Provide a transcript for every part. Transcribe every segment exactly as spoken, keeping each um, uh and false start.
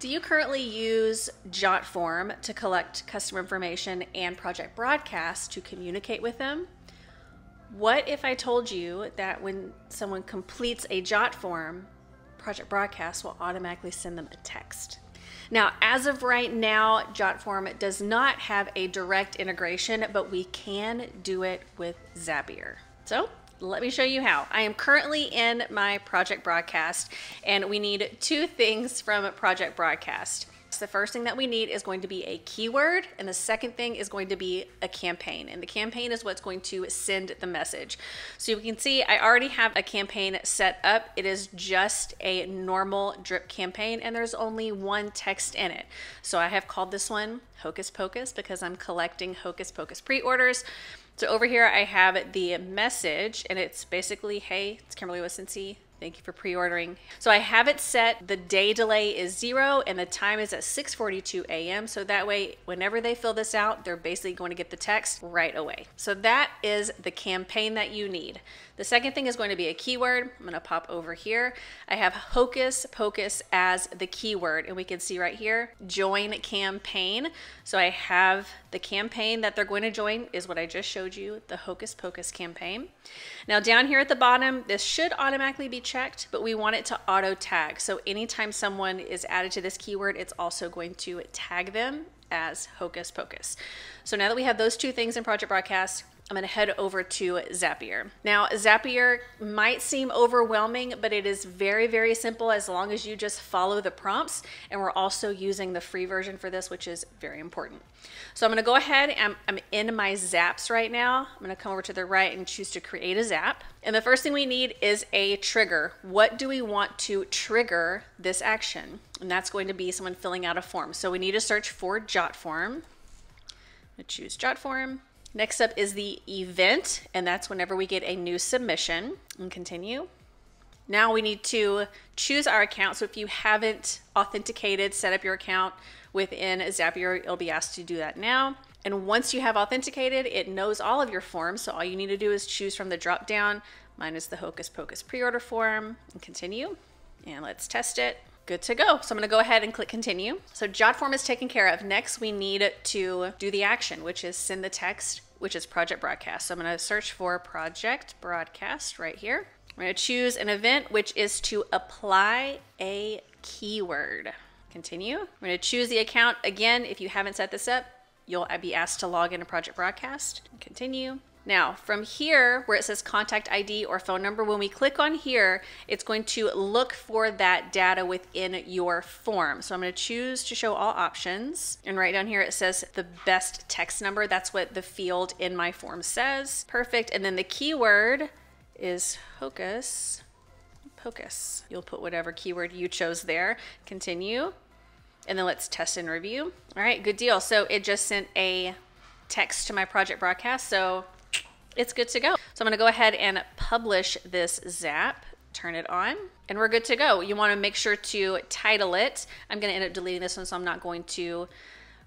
Do you currently use Jotform to collect customer information and Project Broadcast to communicate with them? What if I told you that when someone completes a Jotform, Project Broadcast will automatically send them a text? Now, as of right now, Jotform does not have a direct integration, but we can do it with Zapier. So let me show you how. I am currently in my Project Broadcast, and we need two things from Project Broadcast. So the first thing that we need is going to be a keyword, and the second thing is going to be a campaign. And the campaign is what's going to send the message. So you can see I already have a campaign set up. It is just a normal drip campaign, and there's only one text in it. So I have called this one Hocus Pocus because I'm collecting Hocus Pocus pre-orders. So over here I have the message, and it's basically, hey, it's Kimberly with Cincy. Thank you for pre-ordering. So I have it set, the day delay is zero and the time is at six forty-two a m So that way, whenever they fill this out, they're basically going to get the text right away. So that is the campaign that you need. The second thing is going to be a keyword. I'm gonna pop over here. I have Hocus Pocus as the keyword, and we can see right here, join campaign. So I have the campaign that they're going to join is what I just showed you, the Hocus Pocus campaign. Now down here at the bottom, this should automatically be checked, but we want it to auto tag. So anytime someone is added to this keyword, it's also going to tag them as Hocus Pocus. So now that we have those two things in Project Broadcast, I'm going to head over to Zapier. Now, Zapier might seem overwhelming, but it is very, very simple as long as you just follow the prompts. And we're also using the free version for this, which is very important. So I'm going to go ahead and I'm, I'm in my Zaps right now. I'm going to come over to the right and choose to create a Zap. And the first thing we need is a trigger. What do we want to trigger this action? And that's going to be someone filling out a form. So we need to search for Jotform. I'm going to choose Jotform. Next up is the event, and that's whenever we get a new submission, and continue. Now we need to choose our account. So if you haven't authenticated, set up your account within Zapier, you'll be asked to do that now. And once you have authenticated, it knows all of your forms. So all you need to do is choose from the drop down. Mine is the Hocus Pocus pre-order form, and continue. And let's test it. Good to go. So I'm going to go ahead and click continue. So Jotform is taken care of. Next, we need to do the action, which is send the text, which is Project Broadcast. So I'm going to search for Project Broadcast right here. I'm going to choose an event, which is to apply a keyword. Continue. I'm going to choose the account. Again, if you haven't set this up, you'll be asked to log into Project Broadcast. Continue. Now, from here, where it says contact I D or phone number, when we click on here, it's going to look for that data within your form. So I'm going to choose to show all options. And right down here, it says the best text number. That's what the field in my form says. Perfect. And then the keyword is Hocus Pocus. You'll put whatever keyword you chose there. Continue. And then let's test and review. All right, good deal. So it just sent a text to my Project Broadcast. So it's good to go. So I'm going to go ahead and publish this Zap, turn it on, and we're good to go. You want to make sure to title it. I'm going to end up deleting this one, so I'm not going to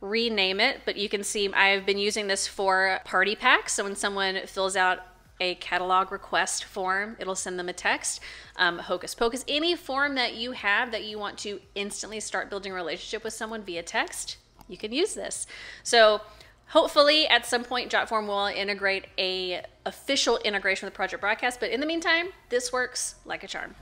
rename it, but you can see I've been using this for party packs. So when someone fills out a catalog request form, it'll send them a text. Um, Hocus Pocus, any form that you have that you want to instantly start building a relationship with someone via text, you can use this. So hopefully at some point Jotform will integrate a official integration with Project Broadcast, but in the meantime, this works like a charm.